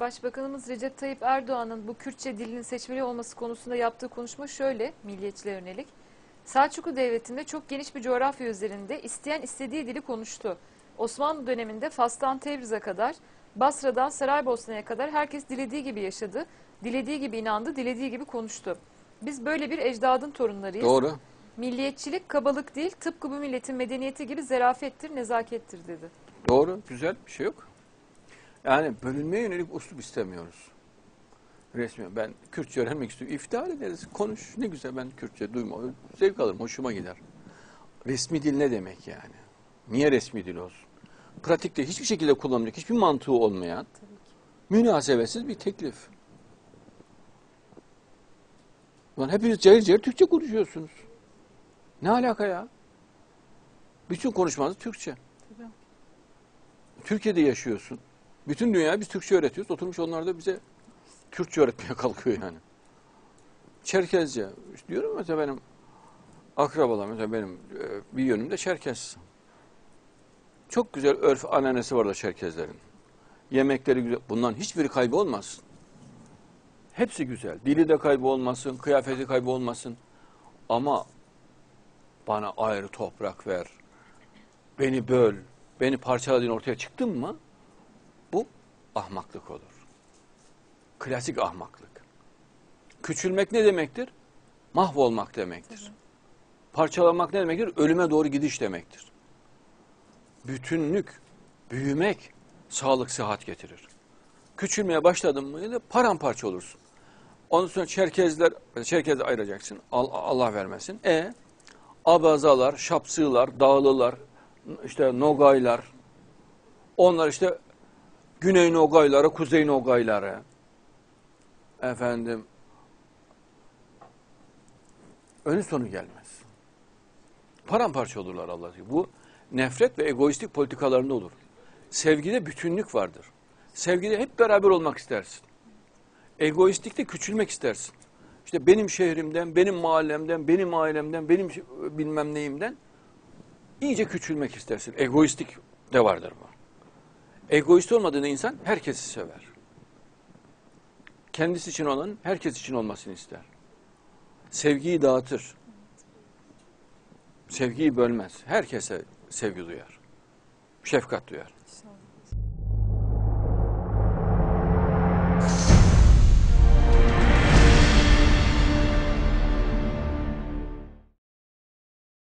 Başbakanımız Recep Tayyip Erdoğan'ın bu Kürtçe dilinin seçmeli olması konusunda yaptığı konuşma şöyle, milliyetçilere yönelik. Selçuklu Devleti'nde çok geniş bir coğrafya üzerinde isteyen istediği dili konuştu. Osmanlı döneminde Fas'tan Tebriz'e kadar, Basra'dan Saraybosna'ya kadar herkes dilediği gibi yaşadı, dilediği gibi inandı, dilediği gibi konuştu. Biz böyle bir ecdadın torunlarıyız. Doğru. Milliyetçilik kabalık değil, tıpkı bu milletin medeniyeti gibi zerafettir, nezakettir dedi. Doğru, güzel bir şey yok. Yani bölünmeye yönelik uslup istemiyoruz. Resmen ben Kürtçe öğrenmek istiyorum. İftihar ederiz, konuş. Ne güzel, ben Kürtçe duymam. Zevk alırım, hoşuma gider. Resmi dil ne demek yani? Niye resmi dil olsun? Pratikte hiçbir şekilde kullanılacak, hiçbir mantığı olmayan, münasebetsiz bir teklif. Ulan hepiniz cahil cahil Türkçe konuşuyorsunuz. Ne alaka ya? Bütün konuşmanız Türkçe. Tabii. Türkiye'de yaşıyorsun. Bütün dünyaya biz Türkçe öğretiyoruz. Oturmuş onlar da bize Türkçe öğretmeye kalkıyor yani. Çerkezce. İşte diyorum mesela benim akrabalarım, mesela benim bir yönümde Çerkez. Çok güzel örf ananesi var da Çerkezlerin. Yemekleri güzel. Bundan hiçbiri kaybı olmasın. Hepsi güzel. Dili de kaybı olmasın, kıyafeti kaybı olmasın. Ama bana ayrı toprak ver. Beni böl. Beni parçaladığın ortaya çıktın mı? Bu ahmaklık olur. Klasik ahmaklık. Küçülmek ne demektir? Mahvolmak demektir. Evet. Parçalanmak ne demektir? Ölüme doğru gidiş demektir. Bütünlük, büyümek sağlık, sıhhat getirir. Küçülmeye başladın mı paramparça olursun. Ondan sonra Çerkez'de ayıracaksın. Allah vermesin. Abazalar, Şapsılar, Dağlılar, işte Nogaylar. Onlar işte Güney Nogayları, Kuzey Nogayları. Efendim, önü sonu gelmez. Paramparça olurlar Allah'a. Bu nefret ve egoistik politikalarında olur. Sevgide bütünlük vardır. Sevgide hep beraber olmak istersin. Egoistlikte küçülmek istersin. İşte benim şehrimden, benim mahallemden, benim ailemden, benim bilmem neyimden iyice küçülmek istersin. Egoistlik de vardır bu. Egoist olmadığında insan herkesi sever. Kendisi için olan herkes için olmasını ister. Sevgiyi dağıtır. Sevgiyi bölmez. Herkese sevgi duyar. Şefkat duyar.